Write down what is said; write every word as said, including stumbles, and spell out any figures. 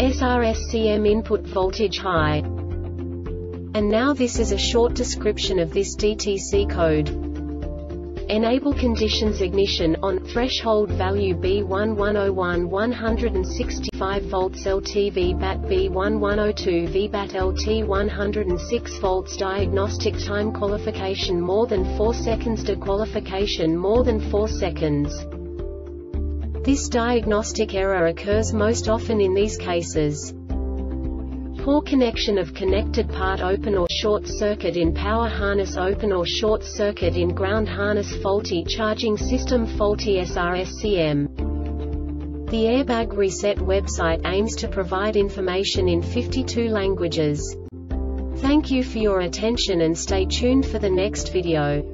S R S C M input voltage high. And now this is a short description of this D T C code. Enable conditions ignition on, threshold value B one one zero one one hundred sixty-five volts L T V B A T B one one zero two Vbat L T one hundred six volts diagnostic time qualification more than four seconds dequalification more than four seconds. This diagnostic error occurs most often in these cases. Poor connection of connected part open or short circuit in power harness open or short circuit in ground harness faulty charging system faulty S R S C M. The Airbag Reset website aims to provide information in fifty-two languages. Thank you for your attention and stay tuned for the next video.